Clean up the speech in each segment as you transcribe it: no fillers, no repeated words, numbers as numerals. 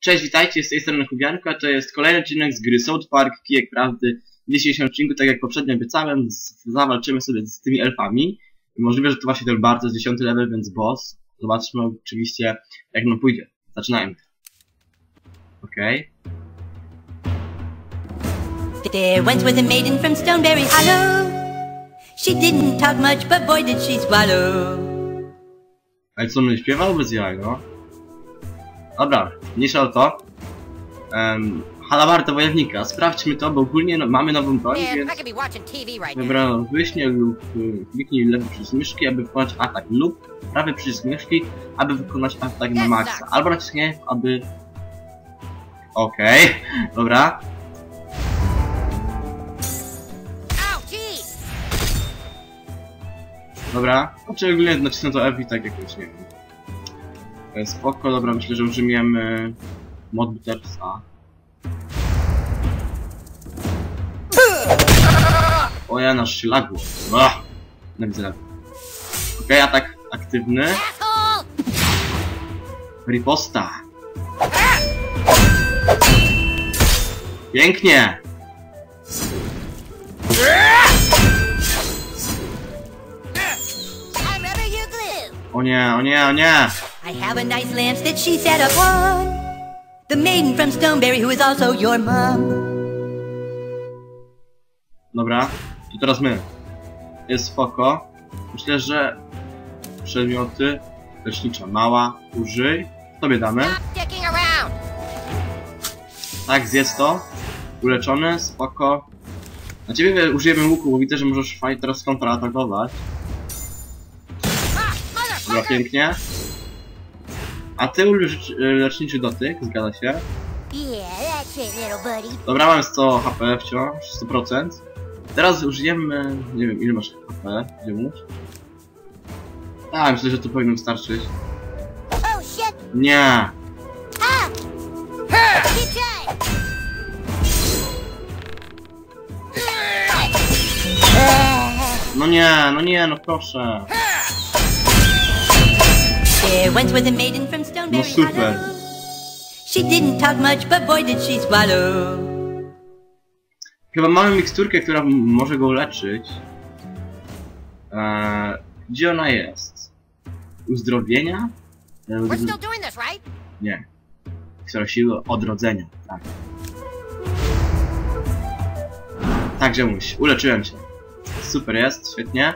Cześć, witajcie, z tej strony Kubianko, to jest kolejny odcinek z gry South Park Kijek Prawdy. W dzisiejszym odcinku, tak jak poprzednio obiecałem, zawalczymy sobie z tymi elfami. Możliwe, że to właśnie ten bardzo 10. level, więc boss. Zobaczmy oczywiście, jak nam pójdzie. Zaczynajmy. Okej. There once was a maiden from Stoneberry Hollow. She didn't talk much, but boy did she swallow. Ale co, mnie śpiewał bez jaj, no? Dobra, mniejsza o to. Halabarda wojownika, sprawdźmy to, bo ogólnie no, mamy nową broń, więc wybrano wyśnie lub kliknij lewy przycisk myszki, aby wykonać atak, lub prawy przycisk myszki, aby wykonać atak na maksa, albo nacisknie, aby... Okej, dobra. Dobra, znaczy ogólnie nacisnę to F i tak jakoś, nie wiem. Spoko, dobra, myślę, że użyjemy mod butersa. O ja, nasz ślagło. No widzę lepiej. Okej, atak aktywny. Riposta. Pięknie! O nie, o nie, o nie! I have a nice lamp that she set up on. The maiden from Stoneberry, who is also your mom. Dobra, to teraz my. Jest spoko. Myślę, że przedmioty lecznicza mała. Użyj. Tobie damy. Tak, zjedz to. Uleczony, spoko. Na ciebie użyjemy łuku, bo widzę, że możesz fajnie teraz kontratakować. Dobra, pięknie. A ty leczniczy dotyk, zgadza się. Dobra, mam 100 HP wciąż, 100%. Teraz użyjemy... nie wiem, ile masz HP, gdzie musz? Tak, myślę, że to powinno wystarczyć. Nie! No nie, no nie, no proszę. No super. Chyba mamy miksturkę, która może go leczyć. Gdzie ona jest? Uzdrowienia? Nie. Która siły odrodzenia, tak. Tak, żemuś, uleczyłem się. Super jest, świetnie.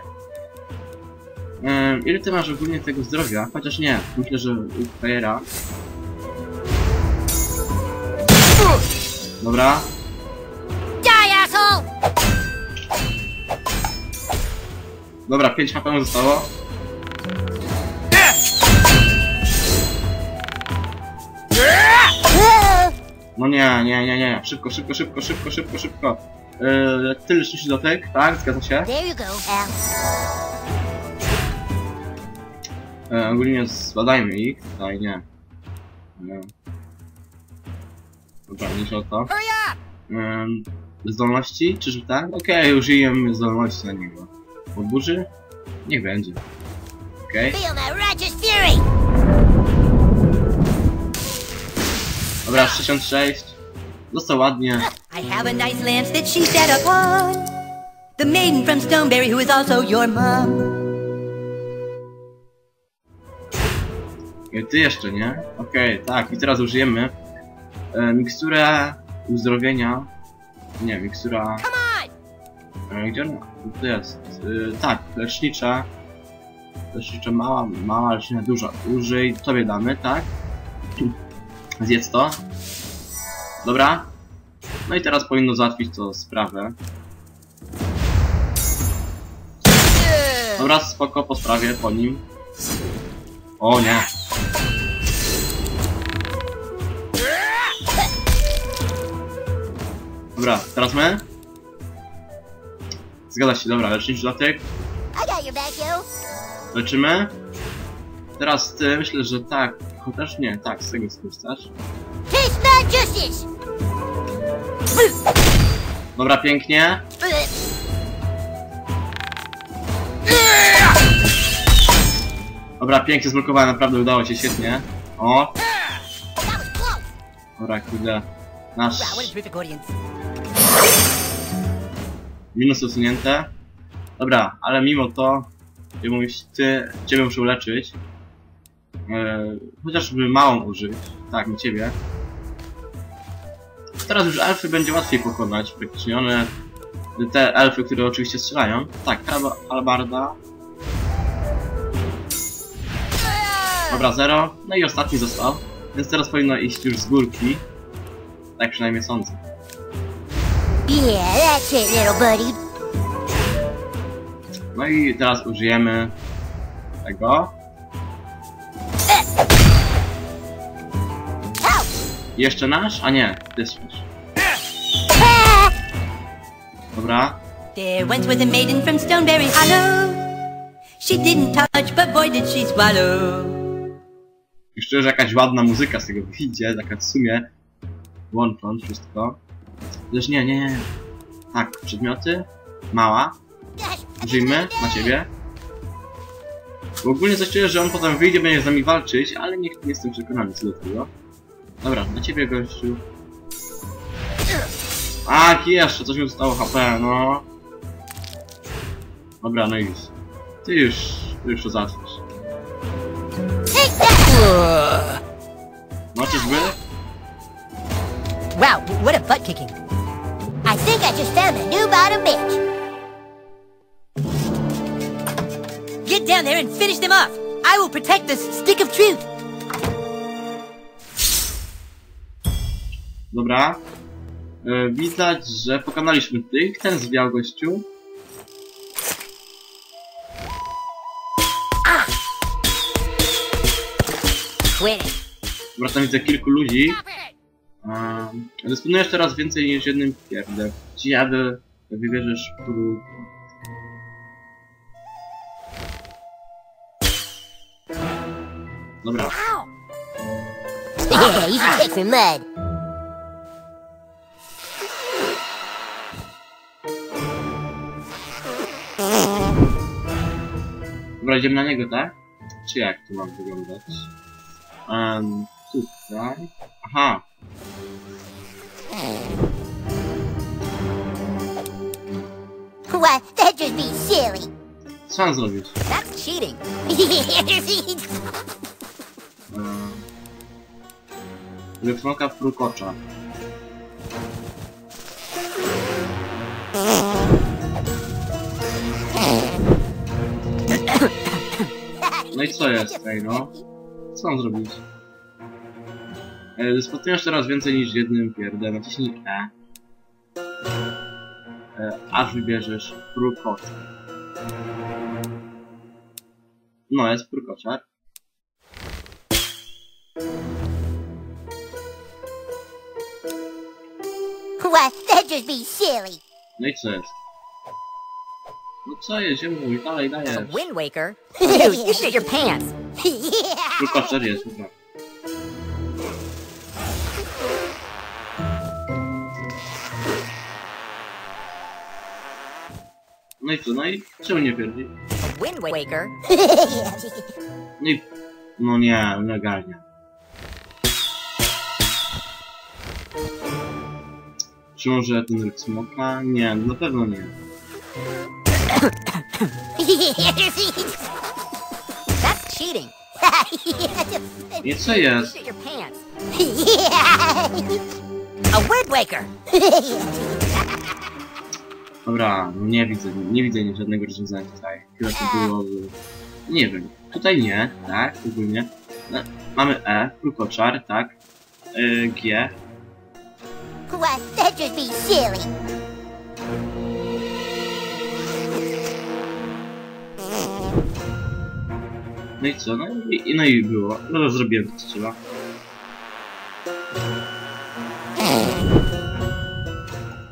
Ile ty masz ogólnie tego zdrowia? Chociaż nie, myślę, że Pajera. Dobra. Dobra, 5 HP mu zostało. No nie, nie, nie, nie. Szybko, szybko, szybko, szybko, szybko, szybko. Ty leczniczy dotyk, tak? Zgadza się. Ogólnie zbadajmy ich, tutaj nie. Dobra, mniejsza o to. Zdolności? Czyżby tak? Okej, użyjemy zdolności na niego. Od burzy? Niech będzie. Okej. Dobra, 66. Został ładnie. I have a nice lamp that she set up on. The maiden from Stoneberry, who is also your mom. Ty jeszcze, nie? Okej, tak. I teraz użyjemy miksturę uzdrowienia. Nie, mikstura... gdzie ona? To jest. Tak, lecznicza. Lecznicza mała, mała, lecznicza duża. Użyj, tobie damy, tak? Zjedz to. Dobra. No i teraz powinno załatwić to sprawę. Dobra, spoko, po sprawie, po nim. O nie! Dobra, teraz my? Zgadza się, dobra, leczniczy dotyk. Leczymy. Teraz ty, myślę, że tak, chociaż nie, tak, z tego skorzystasz. Dobra, pięknie. Dobra, pięknie zblokowane, naprawdę udało się, świetnie. O! Dobra, kurde. Nasz... Minus usunięte. Dobra, ale mimo to... Ty mówisz, ty... Ciebie muszę uleczyć. Chociażby małą użyć. Tak, nie ciebie. Teraz już elfy będzie łatwiej pokonać. Praktycznie one... Te elfy, które oczywiście strzelają. Tak, alabarda. Dobra, 0. No i ostatni został. Więc teraz powinno iść już z górki. Tak przynajmniej sądzę. No i teraz użyjemy tego. Jeszcze nasz? A nie, ty słyszysz. Dobra. There once was a maiden from Stoneberry Hollow. She didn't touch, but boy did she swallow. I szczerze, jakaś ładna muzyka z tego wyjdzie, taka w sumie. Łącząc wszystko. Lecz nie. Tak, przedmioty. Mała. Użyjmy na ciebie. Bo ogólnie coś czuję, że on potem wyjdzie, będzie z nami walczyć, ale nie jestem przekonany co do tego. Dobra, na ciebie, gościu. Ach, jeszcze coś mi zostało HP, no. Dobra, no i już. Ty już to zaczniesz. No czyżby? Wow, what a butt kicking. I think I just found a new bottom bitch. Get down there and finish them off. I will protect this stick of truth. Dobra. Widać, że pokonaliśmy tych. Ten zwiał gościu. Dobra, tam widzę kilku ludzi. Dysponujesz teraz więcej niż jednym pierdem. Ci aby wybierzesz próg. Dobra. Dobra, idziemy na niego, tak? Czy jak tu mam wyglądać? Tutaj... Aha! Co mam zrobić? Wypnoka w próg ocza. No i co jest tej, no? Co mam zrobić? Spotkasz teraz więcej niż jednym pierdem. Naciśnij E. Aż wybierzesz prukoczar. No, jest prukoczar. No i co jest? No co jest, ja mówię, dalej dajesz. Wind Waker? Dude, you shit your pants! Prukoczar jest, dobra. No i co, no i czemu nie pierdzi? Wind Waker? No i... No nie, nagarnia. Czy może ten ryk smoka? Nie, na pewno nie. That's cheating. Nie, co jest? A Wind Waker! Dobra, nie widzę żadnego rozwiązania tutaj. Chyba to było... Nie wiem. Tutaj nie, tak, ogólnie. No, mamy E, krukoczar, tak. G. No i co? No i było. No zrobiłem to, co trzeba.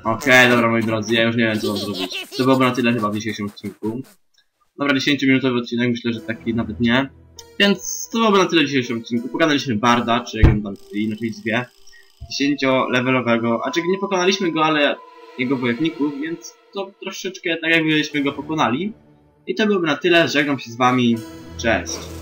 Okej, dobra moi drodzy, ja już nie wiem co mam zrobić. To byłoby na tyle chyba w dzisiejszym odcinku. Dobra, 10-minutowy odcinek, myślę, że taki nawet nie. Więc to byłoby na tyle w dzisiejszym odcinku. Pokonaliśmy Barda, czy jak on tam inaczej zwie. 10-levelowego, a czy nie pokonaliśmy go, ale jego wojowników, więc to troszeczkę tak jakbyśmy go pokonali. I to byłoby na tyle, żegnam się z wami, cześć.